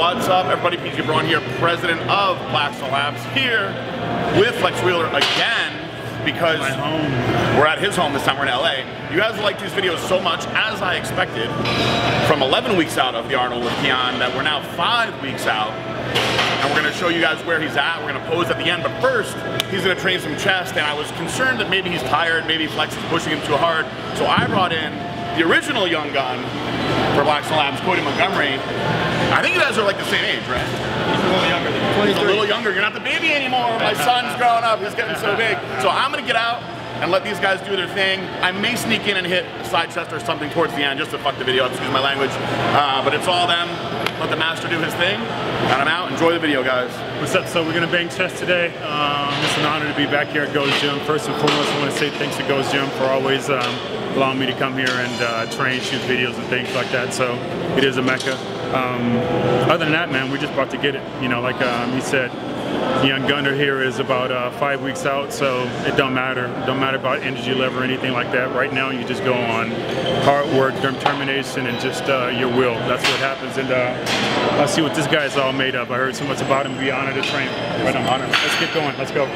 What's up, everybody? PJ Braun here, president of Blackstone Labs, here with Flex Wheeler again, because we're at his home this time. We're in LA. You guys like these videos so much, as I expected, from 11 weeks out of the Arnold with Keon, that we're now 5 weeks out, and we're gonna show you guys where he's at. We're gonna pose at the end, but first, he's gonna train some chest, and I was concerned that maybe he's tired, maybe Flex is pushing him too hard, so I brought in the original young gun for Blackstone Labs, Cody Montgomery. I think you guys are like the same age, right? He's a little younger than you. He's a little younger. You're not the baby anymore. My son's growing up. He's getting so big. So I'm going to get out and let these guys do their thing. I may sneak in and hit a side chest or something towards the end just to fuck the video up. Excuse my language. But it's all them. Let the master do his thing. And I'm out. Enjoy the video, guys. What's up? So we're going to bang chest today. It's an honor to be back here at Go's Gym. First and foremost, I want to say thanks to Go's Gym for always allowing me to come here and train, shoot videos and things like that. So it is a mecca. Other than that, man, we're just about to get it. You know, like he said, the young gunner here is about 5 weeks out, so it don't matter. It don't matter about energy level or anything like that. Right now, you just go on hard work, determination, and just your will. That's what happens. And I'll see what this guy's all made of. I heard so much about him. Be honored to train. Right on, honor. Let's get going. Let's go.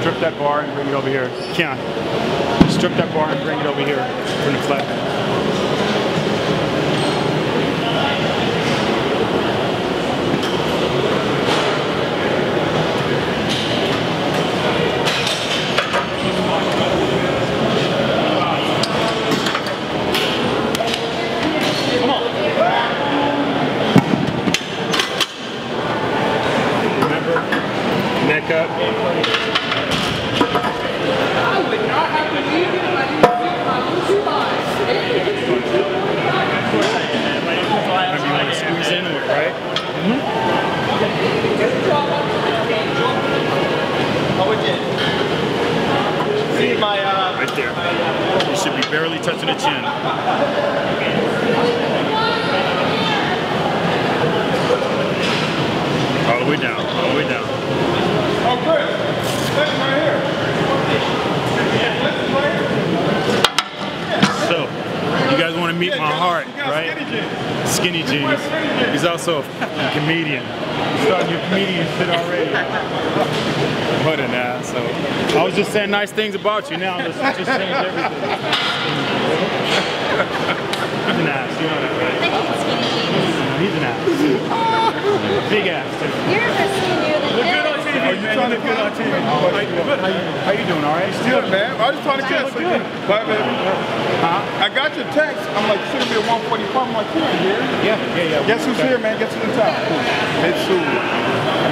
Strip that bar and bring it over here from the flat. Come on. Remember, neck up. Squeeze into it, right? Mm-hmm. See my right there. You should be barely touching the chin. All the way down. All the way down. Oh, good. That's right here. So, you guys want to meet my heart, right? Skinny Jeans. He's also a comedian. He's starting your comedian shit already. What an ass. So, I was just saying nice things about you. Now I'm just saying everything. He's an ass. You know that, right? I think it's Skinny Jeans. He's an ass. Big ass, too. You're skinnier than him. Are you trying to get on TV? How you doing? All right? Still, man. I was just trying to catch you. Bye, baby. Huh? I got your text. I'm like, should it be a 145? I'm like, here. Yeah. Guess who's here, man? Guess who's in town? It's who.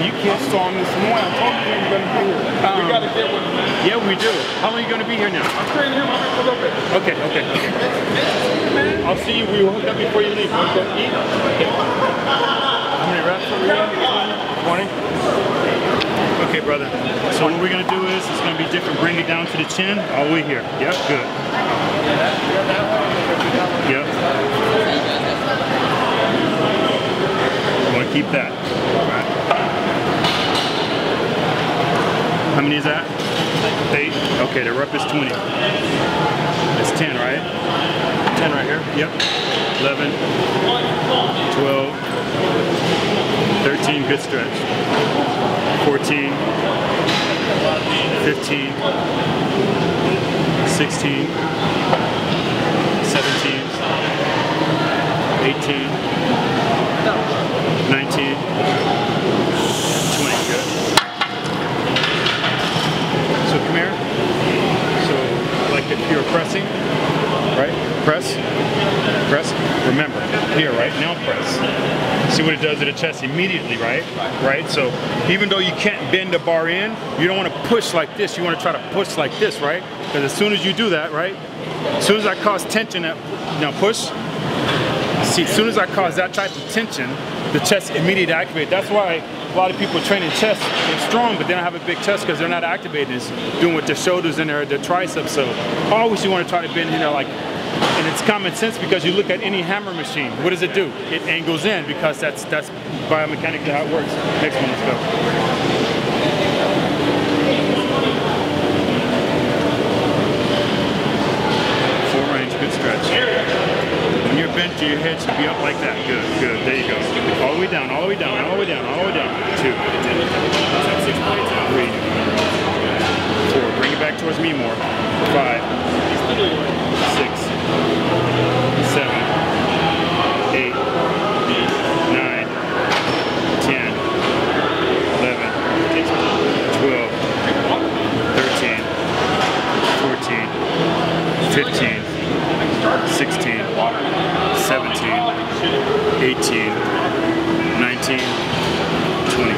You can't saw him this morning. I'm talking to you. You're gonna be here. We gotta get with him, man. Yeah, we do. How long are you gonna be here now? I'm training him up for a little bit. Okay. I'll see you. We will hook up before you leave. Okay. How many reps are we in? 20. Okay, brother. So what we're gonna do is, it's gonna be different. Bring it down to the chin. All the way here. Yep, good. Yep. You wanna keep that. All right. How many is that? 8. Okay, the rep is 20. That's 10, right? 10 right here. Yep. 11. 12. 13. Good stretch. 14, 15, 16, 17, 18, 19, 20. Good. So come here. So like if you're pressing, right? Press. Remember, here, right? Now press. See what it does to the chest immediately, right? Right? So even though you can't bend the bar in, you don't want to push like this. You want to try to push like this, right? Because as soon as you do that, right? As soon as I cause tension, now push. See, as soon as I cause that type of tension, the chest immediately activates. That's why a lot of people training chest, they're strong, but they don't have a big chest because they're not activating. It's doing with their shoulders and their triceps. So always you want to try to bend in there like, and it's common sense because you look at any hammer machine, what does it do? It angles in because that's biomechanically how it works. Next one, let's go. When you're bent to your head should be up like that. Good, good. There you go. All the way down, all the way down, all the way down, all the way down. 2, 3, 4. Bring it back towards me more. 5, 6, 7, 8, 9, 10, 11, 12, 13, 14, 15. 16, 17, 18, 19, 20.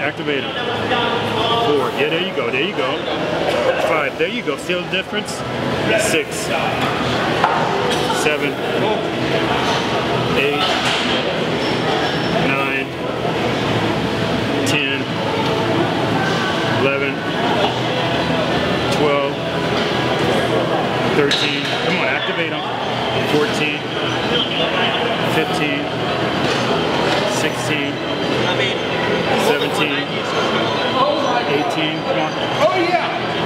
Activate them. 4, yeah, there you go, there you go. 5, there you go, see the difference? 6, 7, 8, 9, 10, 11, 12, 13, come on, activate them. 14, 15, 16, 17, 18, come on.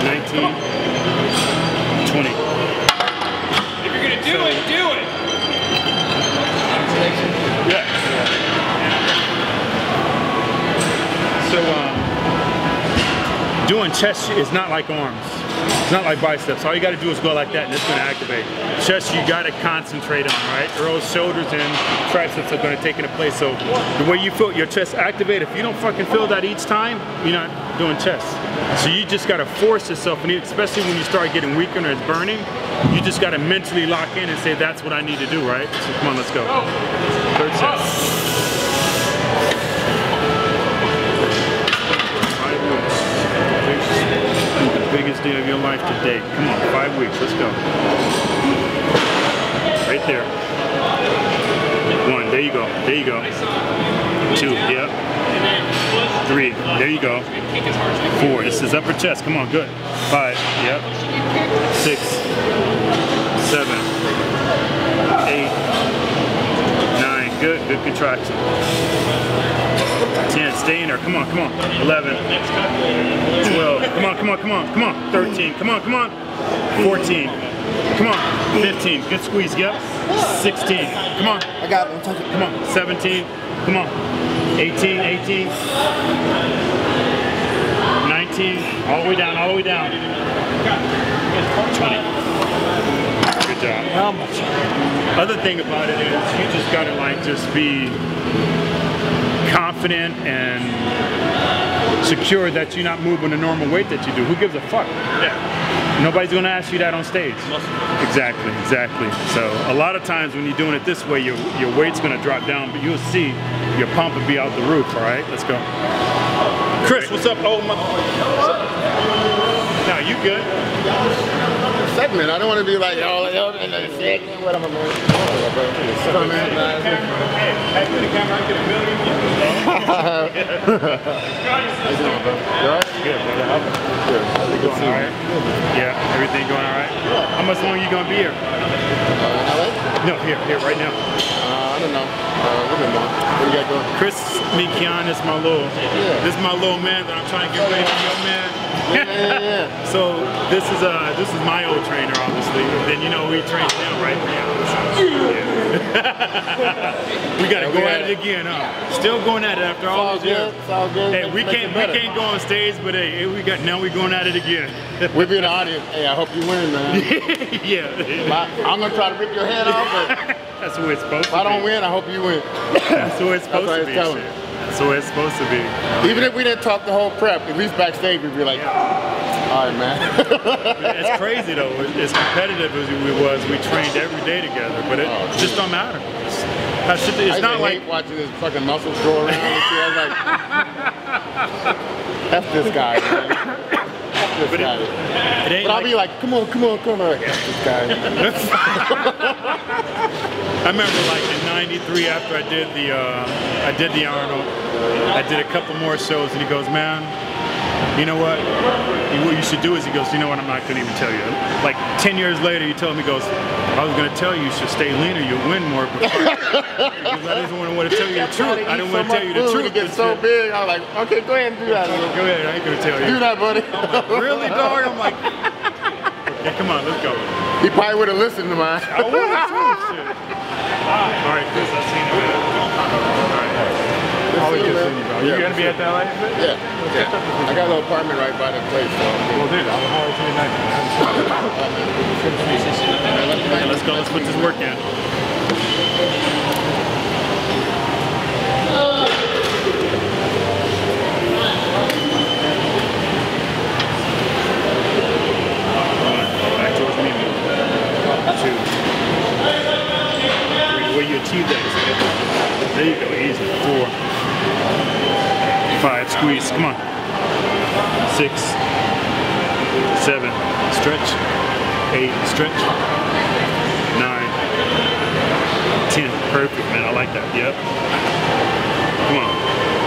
19, 20. If you're gonna do it, do it. Yeah. So doing chest is not like arms. It's not like biceps. All you gotta do is go like that and it's gonna activate. Chest you gotta concentrate on, right? Or else shoulders and triceps are gonna take into place. So the way you feel your chest activate, if you don't fucking feel that each time, you're not doing chest. So you just gotta force yourself, and especially when you start getting weaker and it's burning, you just gotta mentally lock in and say that's what I need to do, right? So come on, let's go. 3rd set. Biggest day of your life to date. Come on, 5 weeks, let's go. Right there. 1, there you go, there you go. 2, yep. 3, there you go. 4, this is upper chest, come on, good. 5, yep. 6, 7, 8, 9, good, good contraction. 10, stay in there, come on, come on. 11, 12, come on, come on, come on, come on. 13, come on, come on. 14, come on. 15, good squeeze, yep. 16, come on. I got it, come on. 17, come on. 18, 19, all the way down, all the way down. 20, good job. How much? Other thing about it is you just gotta like just be confident and secure that you're not moving the normal weight that you do. Who gives a fuck? Yeah. Nobody's gonna ask you that on stage. Exactly, exactly. So a lot of times when you're doing it this way, your weight's gonna drop down, but you'll see your pump will be out the roof, all right? Let's go. Chris, what's up, old mother? Now, you good? Segment, I don't want to be like, y'all, segment, what am I doing? Hey, put the camera, I get a million views. You all right? Good, brother. Good. Everything going all right? Yeah, everything going all right? How much longer are you going to be here? No, here, right now. I don't know. What do you got going? Chris, me, Keon, this is my little, this is my little man that I'm trying to get ready for, your man. Yeah. So this is my old trainer, obviously. And then you know we train him right now. Yeah. We gotta go at it again, huh? Still going at it after all these years. Hey, we can't go on stage, but hey, now we going at it again. We'll be in the audience. Hey, I hope you win, man. Yeah. I'm gonna try to rip your head off, but that's what it's supposed to be. If I don't win, I hope you win. That's what it's supposed to be. That's the way it's supposed to be. Even if we didn't talk the whole prep, at least backstage we'd be like, all right, man. It's crazy though. As competitive as we was, we trained every day together, but it just don't matter. It's not like hate watching his fucking muscles go around. And shit. I was like, that's this guy, man. But I'll be like, come on, come on, come on. Like, F this guy. I remember like in '93 after I did the Arnold, I did a couple more shows and he goes, man, you know what you should do is, he goes, you know what, I'm not gonna even tell you. Like 10 years later he told me, he goes, I was gonna tell you, you should stay leaner, you'll win more. Because I didn't want to tell you the truth. I didn't want to tell you the truth. It gets so big, I'm like, okay, go ahead and do that. Go ahead, I ain't gonna tell you. Do that, buddy. I'm like, really, dog? I'm like, yeah, come on, let's go. He probably would have listened to mine. I would have told you. All right, Chris, I've seen you. Always good seeing you, bro. You gonna be at that life? Yeah. Yeah. I got a little apartment right by the place, so. Well, dude, I was always really nice. Alright, let's go. Let's put this work in. Back towards me. 2. Where you achieve that? There you go. Easy. 4. 5, squeeze, come on. 6, 7, stretch. 8, stretch. 9, 10, perfect, man, I like that, yep. Come on,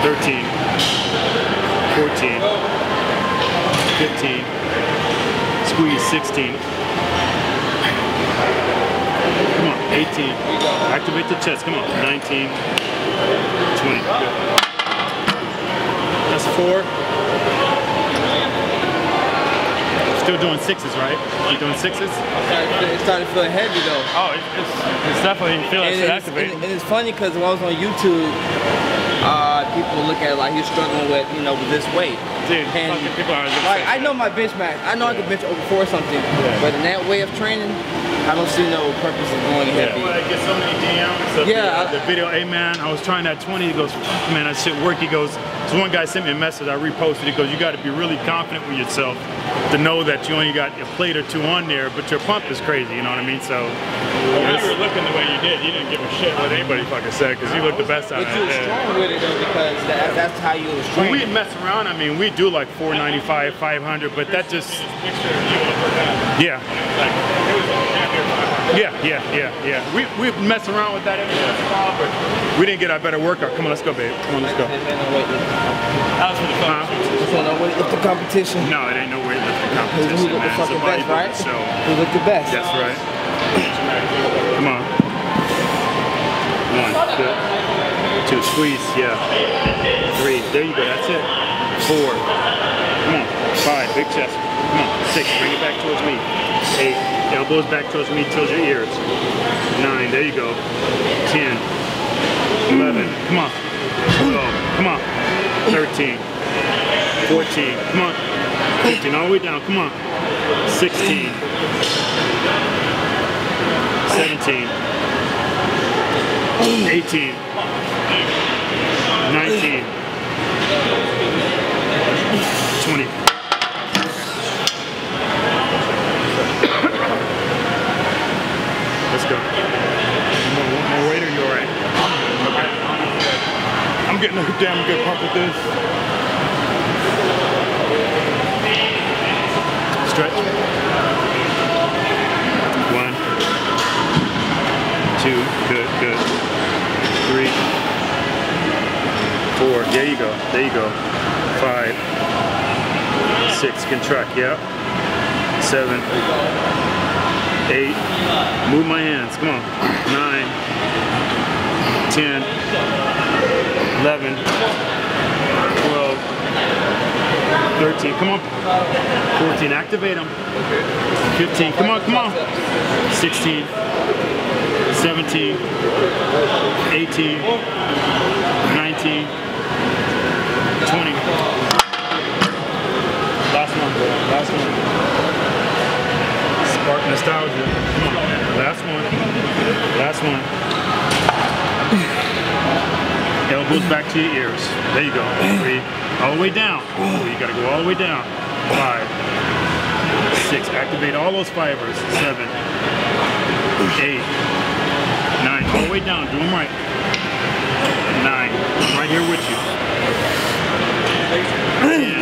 13, 14, 15, squeeze, 16. Come on, 18, activate the chest, come on, 19, 20, good. That's 4. Still doing 6s, right? You doing 6s? It's starting to feel heavy though. Oh, it's definitely feeling activated. And it's funny because when I was on YouTube, people look at it like you're struggling with, you know, with this weight. Dude, and people are like, I know my bench max. I know I can bench over 4 or something, but in that way of training, I don't see no purpose of going heavy. Well, I get so many DMs. The video, hey man, I was trying that 20. He goes, man, that shit worked. He goes, so one guy sent me a message. I reposted. He goes, you got to be really confident with yourself to know that you only got a plate or 2 on there, but your pump is crazy. You know what I mean? So well, you were looking the way you did. You didn't give a shit what anybody fucking said because you looked the best out of it. But you were strong with it though because that's how you was strong. We mess around. I mean, we do like 495, 500, but that just yeah. We mess around with that every time, but we didn't get our better workout. Come on, let's go, babe. Come on, let's go. It's the competition. No, it ain't no way it's the competition. Who look the fucking best, right? So who look the best? That's right. Come on. 1, 2, squeeze. Yeah. 3. There you go. That's it. 4. Come on. 5. Big chest. Come on. 6. Bring it back towards me. 8. Elbows back towards me, towards your ears. 9, there you go. 10, 11, come on. 12, come on. 13, 14, come on. 15, all the way down, come on. 16, 17, 18, 19, 20. Let's go. More weight or you alright? Okay. I'm getting a damn good pump with this. Stretch. 1, 2, good, good. 3, 4, there you go, there you go. 5, 6, contract, yep. 7. 8, move my hands, come on. 9, 10, 11, 12, 13, come on. 14, activate them. 15, come on, come on. 16, 17, 18, 19, 20. Last one, last one. Spark nostalgia. Come on, man. Last one. Last one. Elbow goes back to your ears. There you go. Three, all the way down. Ooh, you gotta go all the way down. 5, 6, activate all those fibers. 7, 8, 9, all the way down, do them right. 9, I'm right here with you. 10,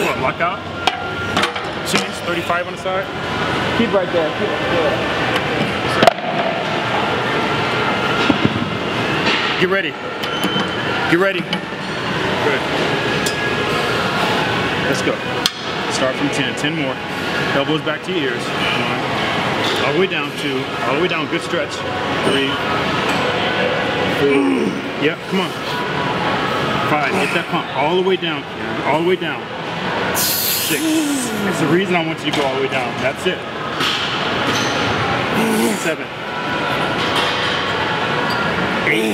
11, come on, lock out. 35 on the side. Keep right there. Keep right there. Get ready. Get ready. Good. Let's go. Start from 10. 10 more. Elbows back to your ears. 1. All the way down. 2. All the way down. Good stretch. 3. 4. Yep. Come on. 5. Get that pump. All the way down. All the way down. 6. That's the reason I want you to go all the way down. That's it. 7. 8.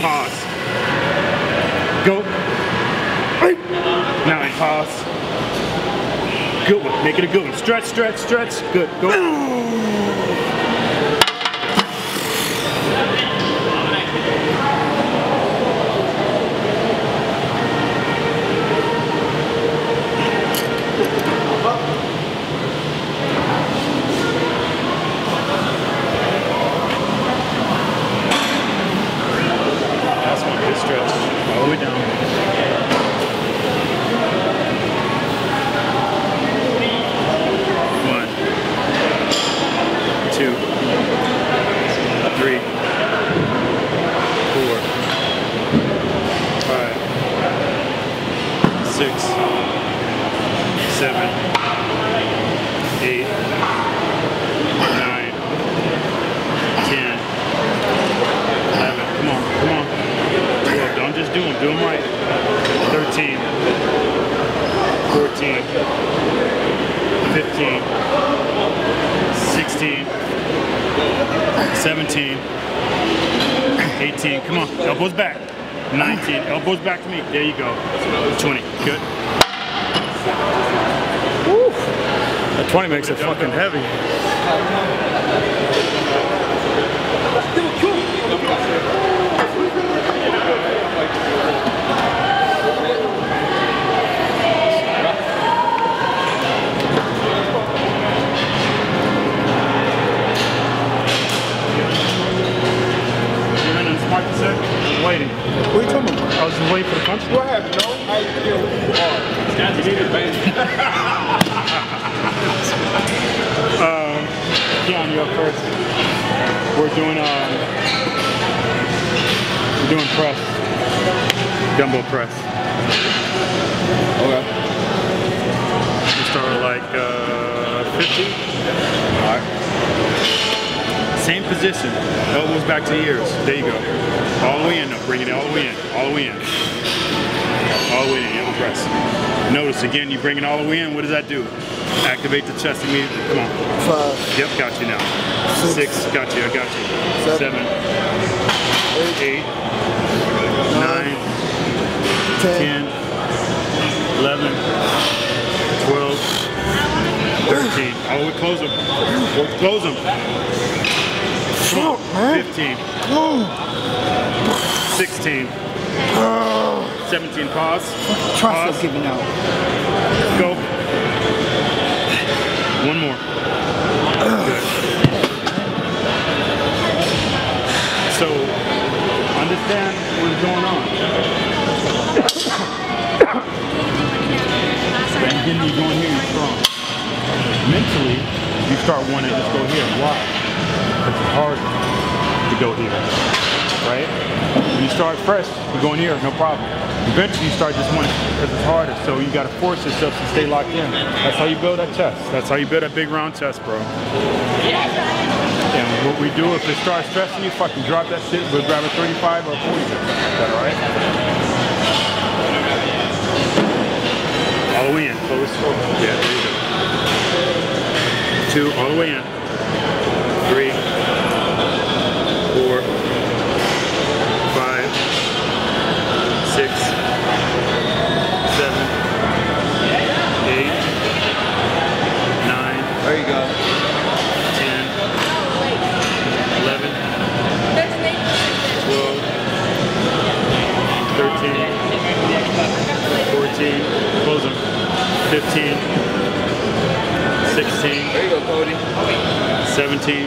Pause. Go. 9. Pause. Good one. Make it a good one. Stretch, stretch, stretch. Good. Go. 6, 7, 8, 9, 10, 11. Come on, come on. Look, don't just do them right. 13, 14, 15, 16, 17, 18, come on, elbows back. 19, elbows back to me, there you go. 20, good. Woo. That 20 makes it fucking heavy. You're in a smart set? Waiting. What are you talking about? I was just waiting for the punch. What happened? No idea who you are. Keon, you're up first. We're doing press, dumbbell press. Okay. We start with like 50. All right. Same position. Elbows back to the ears. There you go. All the way in. Now bring it all the way in. All the way in. All the way in, elbow press. Notice again, you bring it all the way in. What does that do? Activate the chest immediately. Come on. 5. Yep, got you now. 6, got you. I got you. 7, 8, 9, 10, 11, 12, 13. Oh, we close them. We'll close them. 15, 16. 17, pause. Trust is giving out. Go. One more. Good. So, understand what's going on. And then you go in here, you're strong. Mentally, you start wanting to just go here. Why? Because it's hard to go here. Right? When you start fresh, you go in here, no problem. Eventually you start just one because it's harder, so you gotta force yourself to stay locked in. That's how you build that chest. That's how you build that big round chest, bro. And what we do, if it starts stressing you, fucking drop that shit, we'll grab a 35 or a 40. Is that alright? All the way in. Yeah, there you go. 2, all the way in. 3, 4, 5, 6, 7, 8, 9. There you go. 10. 17,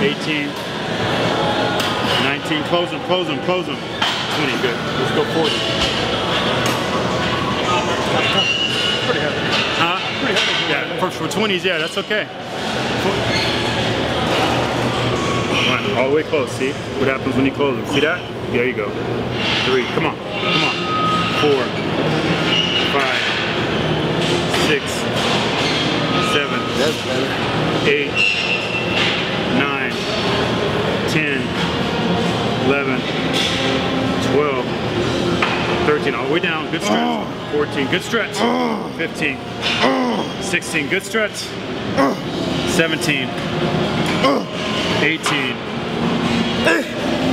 18, 19, close them, close them, close them. 20, good, let's go 40. Pretty heavy. Huh? Pretty heavy. Yeah, for 20s, yeah, that's okay. Run all the way close, see? What happens when you close them, see that? There you go. 3, come on, come on. 4, 5, 6, 7, 8, 9, 10, 11, 12, 13, all the way down, good stretch, 14, good stretch, 15, 16, good stretch, 17, 18,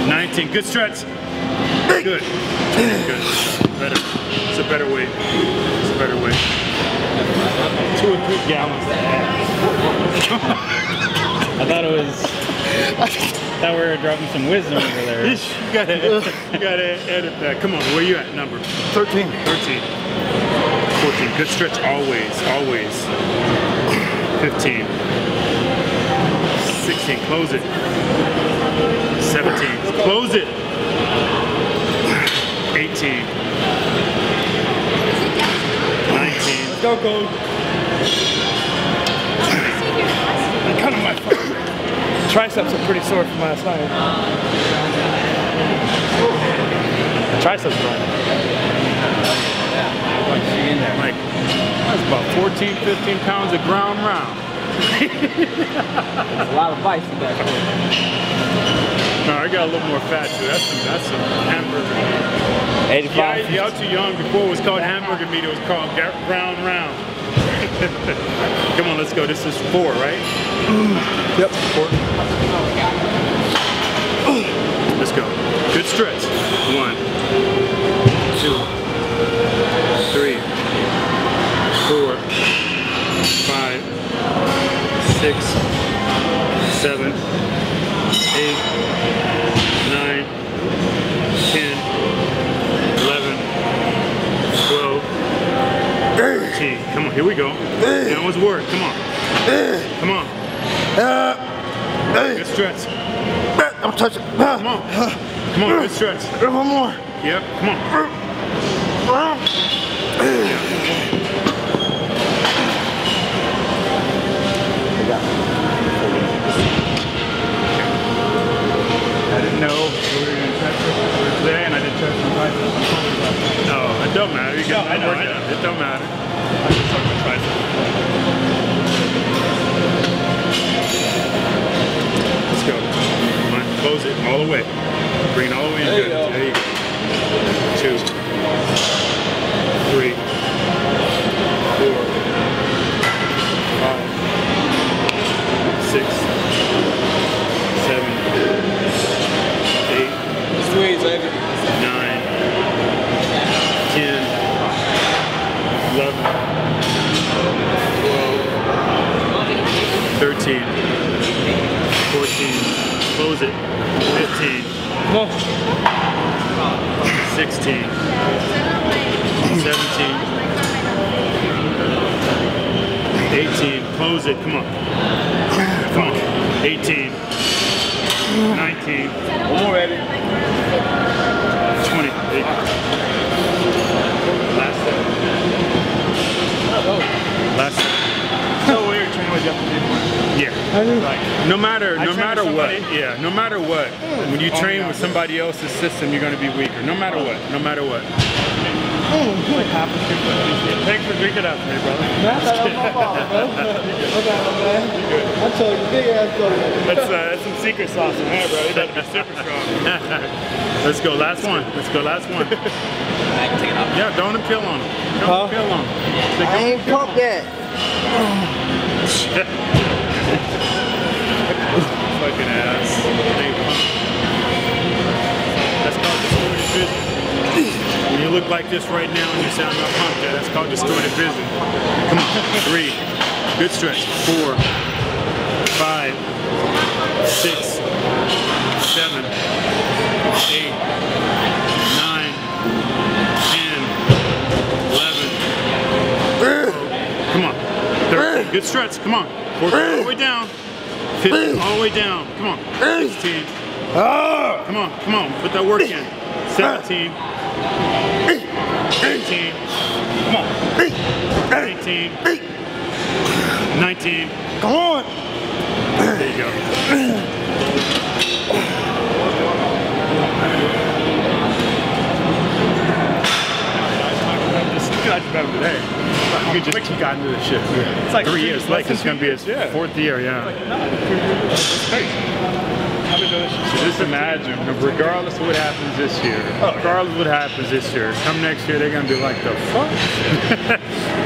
19, good stretch, good, good, better, it's a better weight, it's a better weight. 2 or 3 gallons. I thought it was. I thought we were dropping some wisdom over there. You gotta, edit that. Come on, where you at? Number 13. 13. 14. Good stretch always, always. 15. 16. Close it. 17. Close it. 18. Go, go. I'm cutting my triceps are pretty sore from last night. The triceps are right. Like, that's about 14, 15 pounds of ground round. That's a lot of bites in that corner. No, I got a little more fat too. That's some hamburger. 85. Yeah, y'all too young. Before it was called hamburger meat, it was called round round. Come on, let's go. This is 4, right? Yep. 4. Let's go. Good stretch. 1, 2, 3, 4, 5, 6, 7, 8, 9, 10. 11, 12, 13. Come on, here we go. That was work. Come on. Come on. Good stretch. I'm touching. Come on. Come on, good stretch. One more. Yep, come on. I didn't know we were going to touch it today, and I didn't touch some biceps. No, it don't matter. You can, no, I know. It don't matter. I'm just talking about triceps. Let's go. Come on, close it all the way. Bring it all the way in. There you go. There you go. 2, 3, 4, 5, 6, 7, 8. It's 2 8s, baby. 11, 12, 13, 14, close it, 15, 16, 17, 18, close it, come on, come on, 18, 19, 20, last set. Last time. So weird training with you have to do more. Yeah. Like, no matter what. Yeah. No matter what. When you train with somebody else's system, you're gonna be weaker. No matter what. No matter what. Thanks for drinking out for me, brother. That's my fault, bro. I'll tell you, big ass though. That's some secret sauce in there, bro. You better be super strong. Let's go. Last one. Let's go. Last one. I can take it off. Yeah. Don't appeal on him. Don't appeal on him. I ain't pump that. Fucking ass. That's called distorted vision. When you look like this right now and you sound not pumped, that's called distorted vision. Come on. 3. Good stretch. 4. 5. 6. 7. 8. 9, 10, 11. Come on. 13. Good stretch. Come on. Fourth, all the way down. Fifth, all the way down. Come on. 16. Come on, come on. Put that work in. 17. 18. Come on. 18. 19. Come on. There you go. I just remember that. You just got into this shit. Yeah. It's like 3 years. Like it's gonna be his fourth year. Yeah. It's crazy. I've been doing this shit. So just imagine, regardless of what happens this year, come next year, they're gonna be like, the fuck?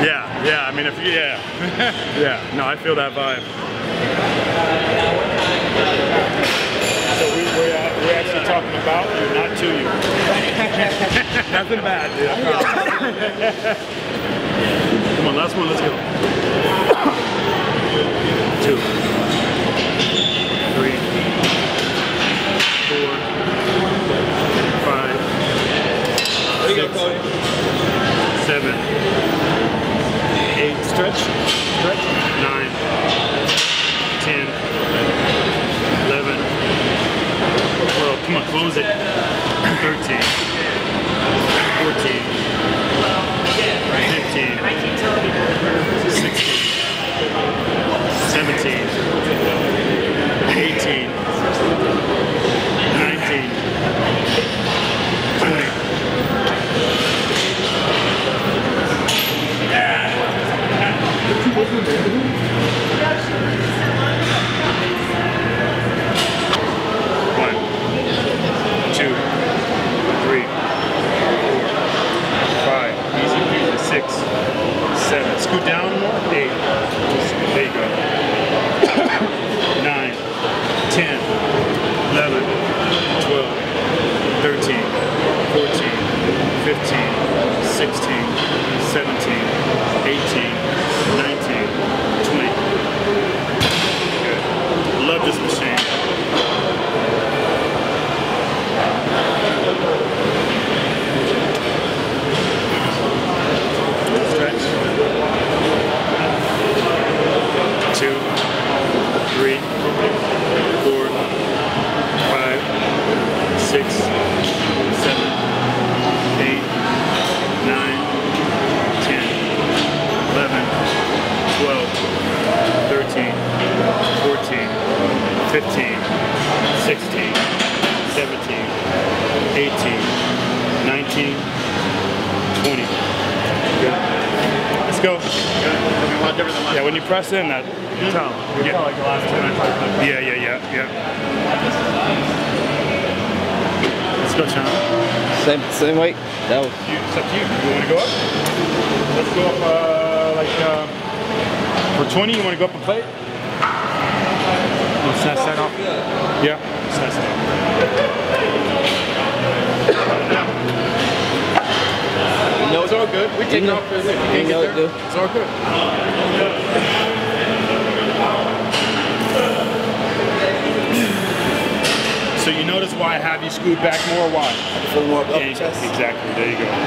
Yeah. Yeah. I mean, if yeah. No, I feel that vibe. So we're actually talking about you, not to you. Nothing bad, dude. Come on, last one, let's go. 2, 3, 4, 5, 6, 7, 8. Stretch. 9, 10, 11, 12, come on, close it. 13, 14, 15, 16, 17, 18, 19, 20. Press in that. You tell. You tell like the last time. Yeah. Let's go, Sean. Same weight. No. It's up to you. You want to go up? Let's go up for 20. You want to go up a plate? Let's set off. Yeah. Set off. No, it's all good. We take off. It's all good. So you notice why I have you scoot back more? Why? For more up chest. Exactly. There you go. 1, 2,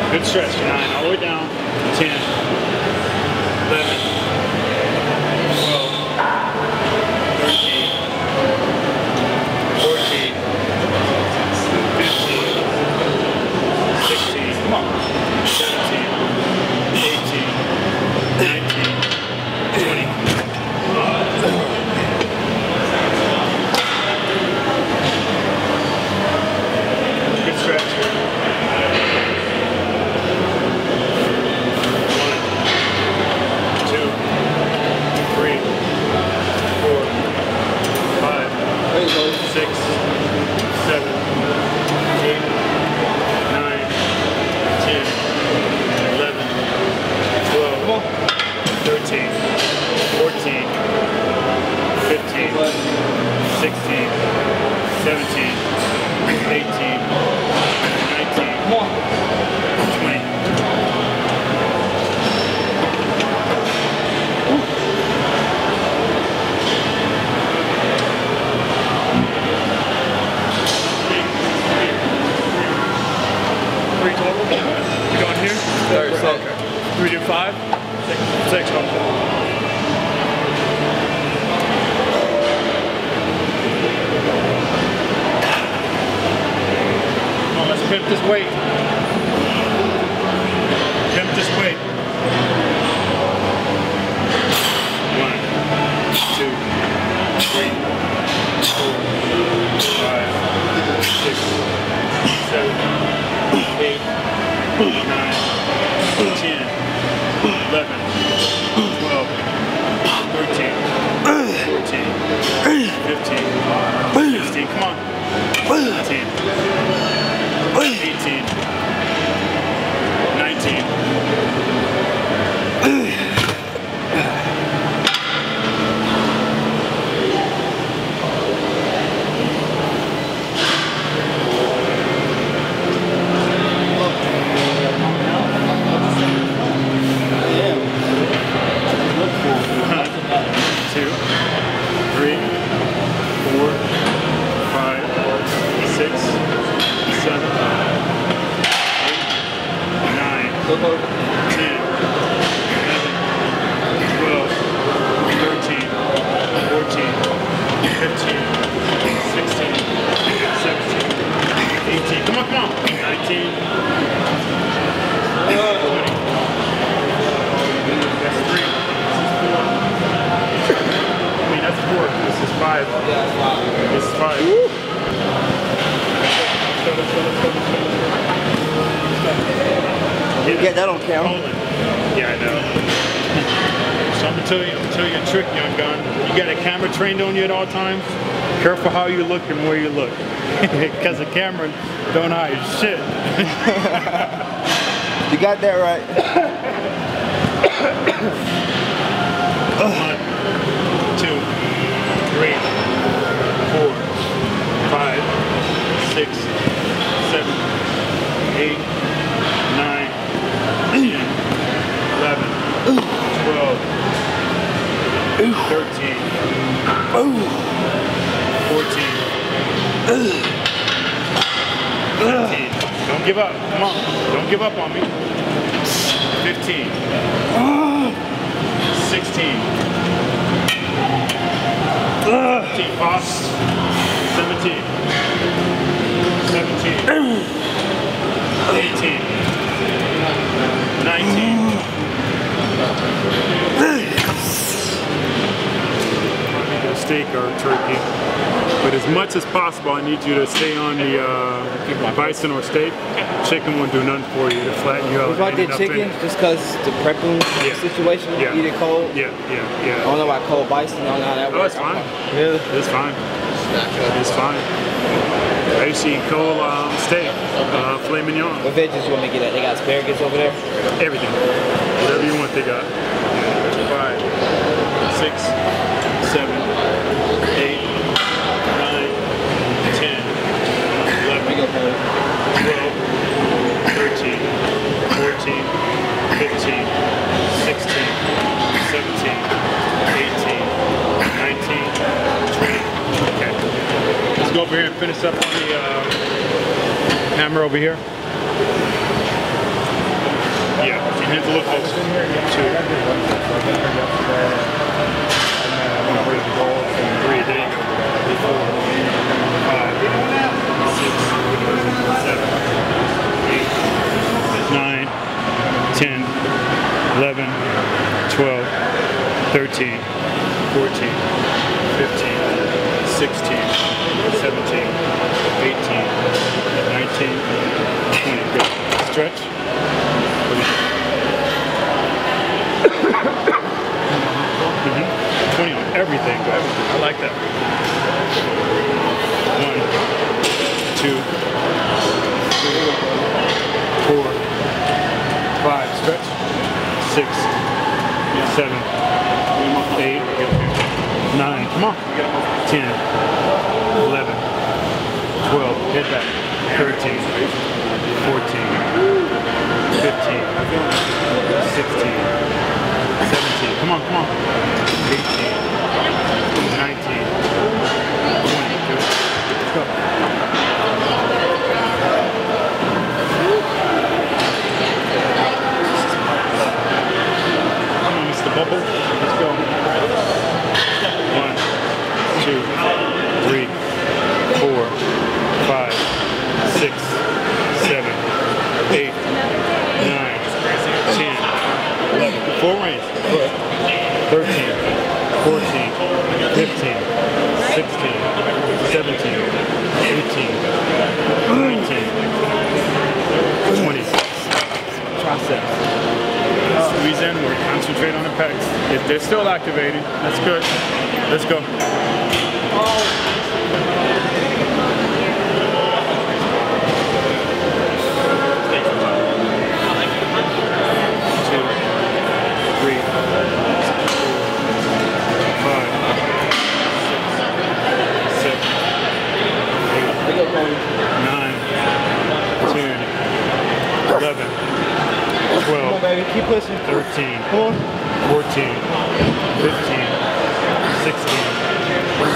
3, 4, 5, 6, 7, 8. Good stretch. 9. All the way down. 10. 11. 2, 3 total. We go in here? Sorry, so we do 5? 6. 6. Okay. Let's pimp this weight. Pimp this weight. 1, 2, 3, 4, 5, 6, 7, 8, 9, 10, 11, 12, 13, 14, 15, 16, come on, 17. 18, 19, 10, 11, 12, 13, 14, 15, 16, 17, 18, come on, come on, 19, 20, that's 3, this is 4, I mean that's 4, this is 5, this is 5, you get that on camera. Yeah, I know. So I'm gonna tell you, a trick, young gun. You got a camera trained on you at all times. Careful how you look and where you look, because the camera don't hide shit. You got that right. One, 2, 3, 4, 5, 6, 7, 8, 9, 10. 11, 12, 13, 14, 15. Don't give up, come on, don't give up on me. 15, 16, 17, boss, 17, 18, 19. Steak or turkey, but as much as possible, I need you to stay on the bison or steak. Chicken won't do nothing for you to flatten you out. If I did chicken, just because the prepping situation, eat it cold. Yeah. I don't know about cold bison. I don't know how that works. Oh, it's fine. Yeah, it's fine. It's fine. I used to eat cold steak, filet mignon. What veggies you want to get at? They got asparagus over there? Everything. Whatever you want, they got. 5, 6, 7, 8, 9, 10, 11, 12, 13, 14, 15, 16, 17, 18, 19, 20. Okay. Let's go over here and finish up on the hammer over here. Yeah, you need to look close. 2, 3, there you go. 5, 6, 7, 8, 9, 10, 11, 12, 13, 14, 15, 16, 17, 18, 19, 20. Good. Stretch. Mm-hmm. 20 on everything. I like that. 1, 2, 3, 4, 5. Stretch. 6, 7, 8, 9. Come on. 10, 11, 12, hit that. 13, 14, 15, 16, 17. Come on, come on. 18, 19, 20. Let's go. concentrate on the pecs. If they're still activated, that's good. Let's go. Keep pushing. 13, 14, 15, 16, 17.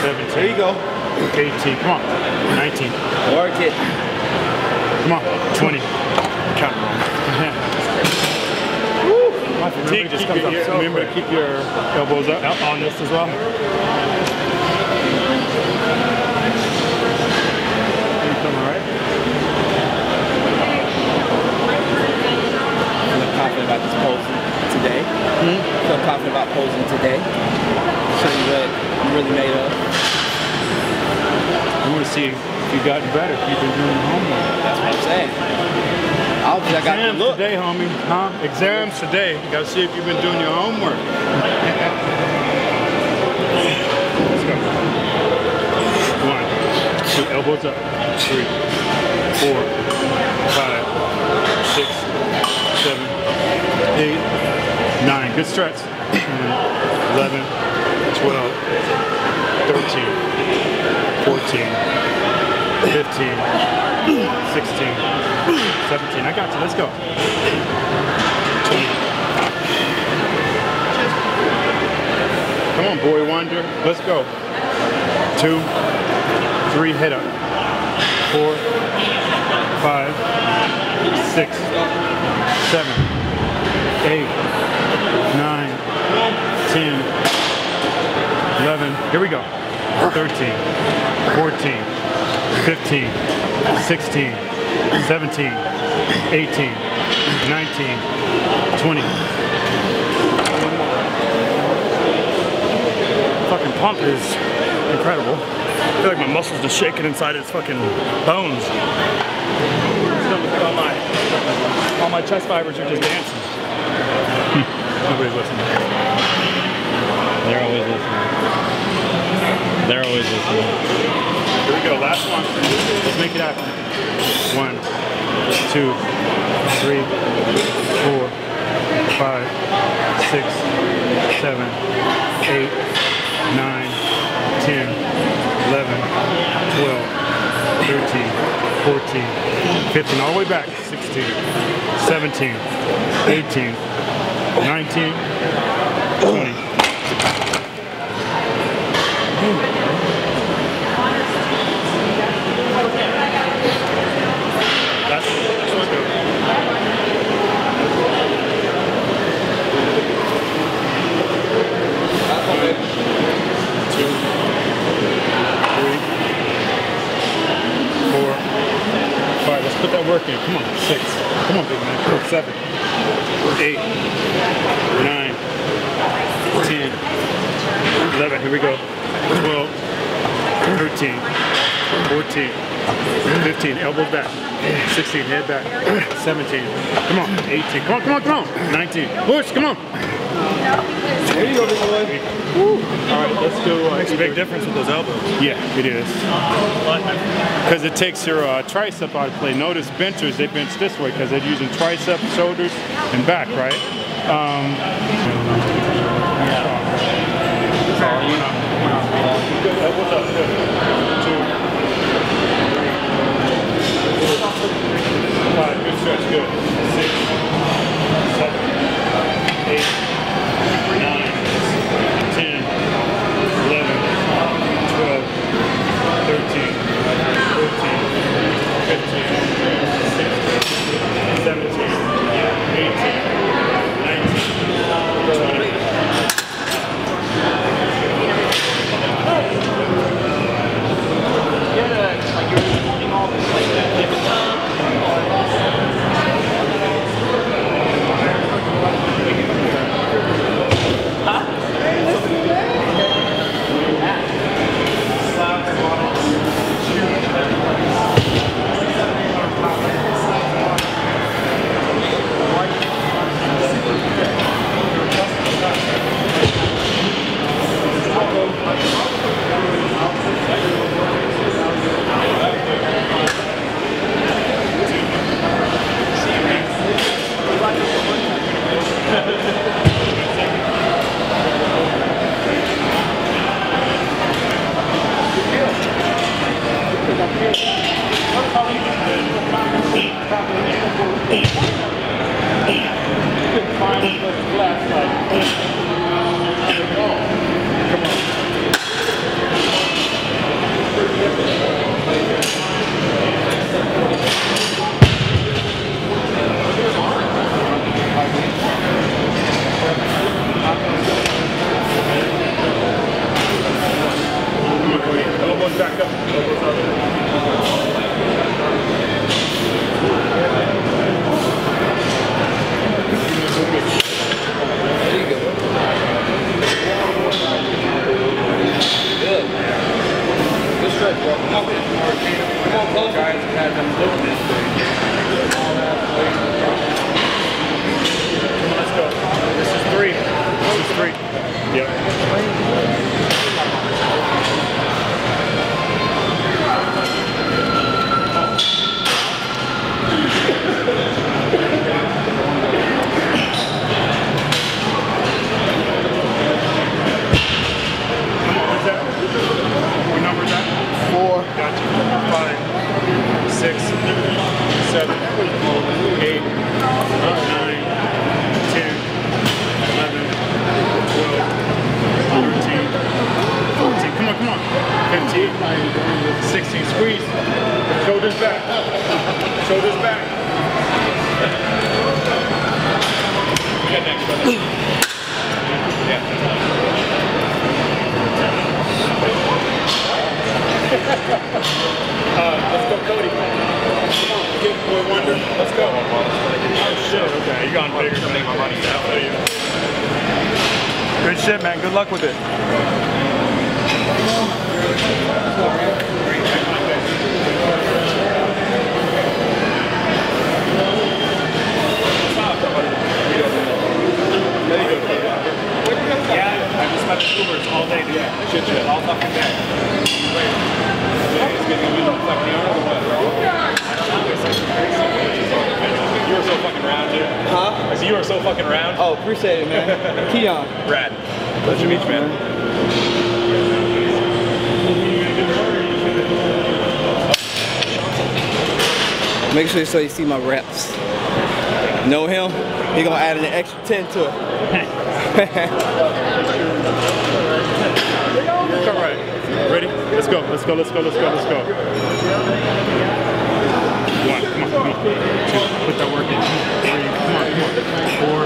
There you go. 18, come on. 19. Work it. Come on, 20. Count wrong. Woo! My fatigue just comes up so remember quick. Keep your elbows up on this as well. You come all right? Confident about this pose today. Mm-hmm. Feel confident about posing today. Show you what you really made of. I want to see if you've gotten better. If you've been doing homework. That's what I'm saying. I got exams today, homie. Huh? Exams today. You gotta see if you've been doing your homework. Let's go. 1, 2, elbows up. 3, 4, 5, 6, 7, 8, 9. Good stretch. 11, 12, 13, 14, 15, 16, 17. I got you. Let's go. 20. Come on, boy wonder. Let's go. 2, 3, head up. 4, 5, 6, 7, 8, 9, 10, 11. Here we go. 13, 14, 15, 16, 17, 18, 19, 20. Fucking pump is incredible. I feel like my muscles just shaking inside its fucking bones. All my chest fibers are just dancing. Nobody's listening. They're always listening. They're always listening. Here we go, last one. Let's make it happen. 1, 2, 3, 4, 5, 6, 7, 8, 9, 10, 11, 12, 13, 14, 15, all the way back, 16, 17, 18, 19, 20. That's what's good. Put that work in. Come on, 6. Come on, big man. 7, 8, 9, 10, 11. Here we go. 12, 13, 14, 15. Elbow back. 16. Head back. 17. Come on. 18. Come on, come on, come on. 19. Push. Come on. There you go, big boy. Woo. All right, let's do. Makes a big difference with those elbows. Yeah, it is. Because it takes your tricep out of play. Notice benchers, they bench this way because they're using tricep, shoulders, and back, right? Good stretch, good. 6, 7, 8, 9, 10, 11, 12, 13, 14, 15, 16, 17, 18, 19, 20. So you see my reps. Know him? He gonna add an extra 10 to it. All right. Ready? Let's go. Let's go. Let's go. Let's go. Let's go. One. Come on. Come on. Two. Put that work in. Three. Come on. Come on. Four.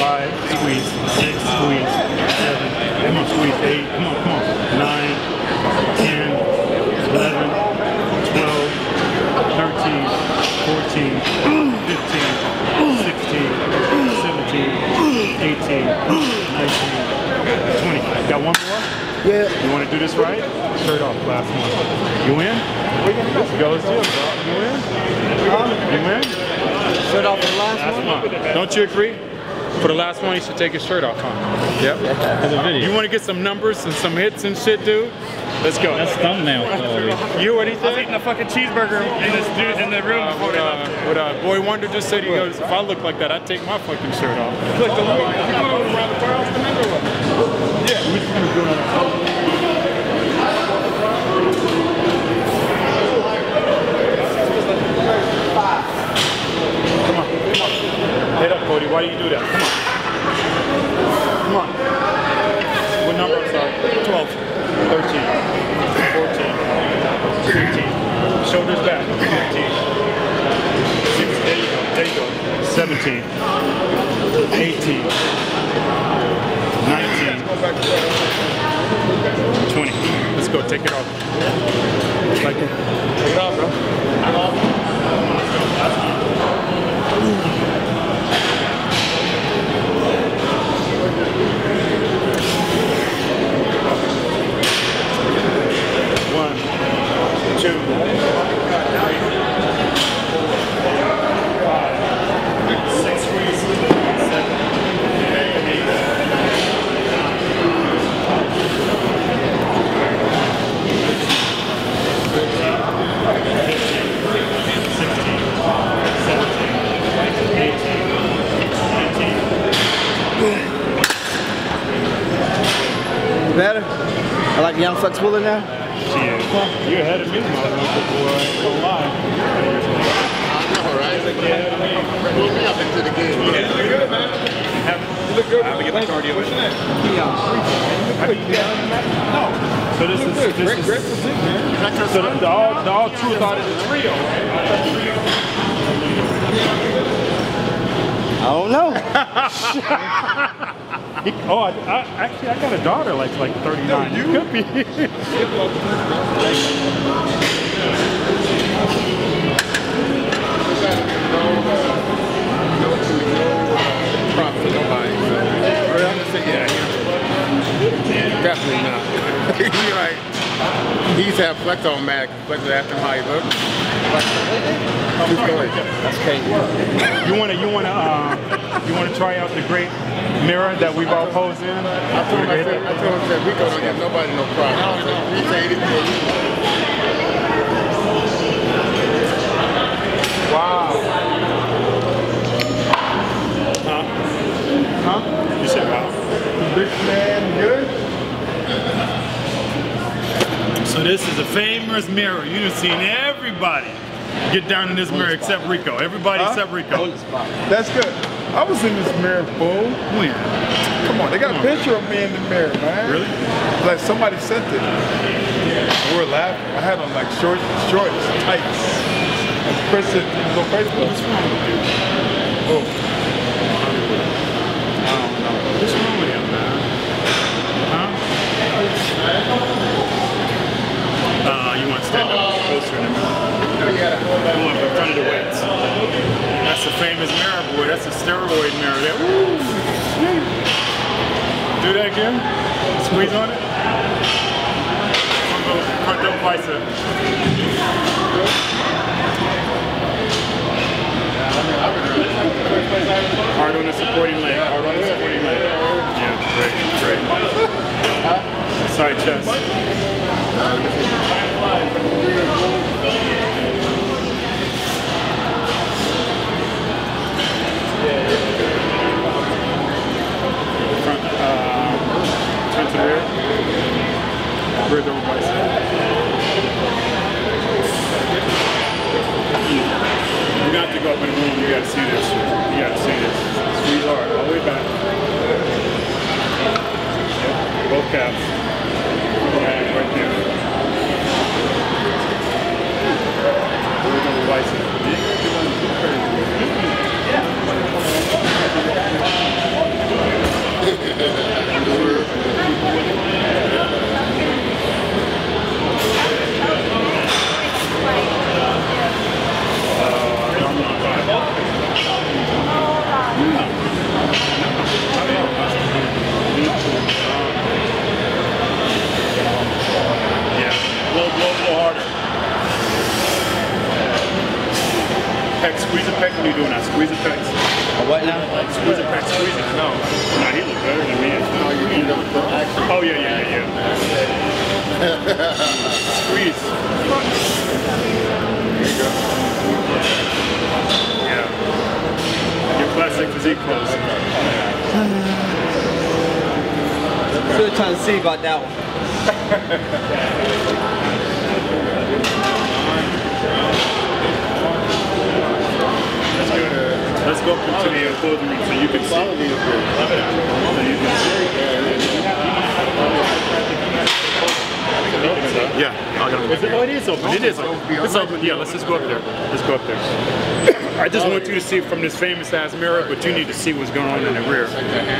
Five. Squeeze. Six. Squeeze. Seven. Come on. Squeeze. Eight. Come on. Come on. 9. 10. 11. 13, 14, 15, 16, 17, 18, 19, 20. Got one more? Yeah. You want to do this right? Shirt off, last one. You in? Go's Gym, bro. You in? You in? Shirt off for the last one. Don't you agree? For the last one, you should take his shirt off, huh? Yep. You want to get some numbers and some hits and shit, dude? Let's go. That's thumbnail. You already said? I was eating a fucking cheeseburger in this dude in the room before they left. Boy Wonder just said, he goes, if I look like that, I'd take my fucking shirt off. Look, the look. Yeah. Come on. Head up, Cody. Why do you do that? Come on. What number? I'm sorry. 12. 13, 14, 15, shoulders back, 15, 16, there you go, 17, 18, 19, 20, let's go, take it off, take it off, bro, I'm off, better? I like young Flex Wheeler now? She is. You're ahead of me, motherfucker, boy. All right. So the all truth out of the trio. I don't know. Oh, actually, I got a daughter like 39. No, you could be. Definitely not. You're right. He used to have Flex on Mac. Flex would ask him how he looked. That's crazy. You wanna try out the great mirror that we've all posed in? I told him that we don't give nobody no problem. He said it. Wow. Huh? You said wow. Big man, good? So this is a famous mirror. You've seen everybody get down in this mirror except Rico. Everybody except Rico. That's good. I was in this mirror, fool. When? Come on, they got a picture of me in the mirror, man. Really? Like somebody sent it. We were laughing. I had on like shorts, tights. And Chris said, you go Facebook. What's wrong with you? Oh. What's wrong with him, man? Huh? You want to stand up closer in the mirror. You want to in front of the weights. That's the famous mirror, boy. That's a steroid mirror there. Woo! Do that again. Squeeze on it. Front double bicep. Hard on the supporting leg. Side chest. Front to rear. Rear double bicep. You got to go up in the room. You got to see this. You got to see this. Squeeze hard. All the way back. Both calves. Right there. Squeeze the pec when you're doing that. Squeeze the pecs. A what now? Squeeze the pec. Squeeze it. No. No, he looks better than me. No, you mean the front? Oh, yeah. Squeeze. There you go. Yeah. Your classic physique pose. Still trying to see about that one. Let's go up to the clothing room so you can see. So you can see. Yeah, I'll go. It is open. Yeah, let's just go up there. Let's go up there. I just want you to see from this famous ass mirror, but you need to see what's going on in the rear.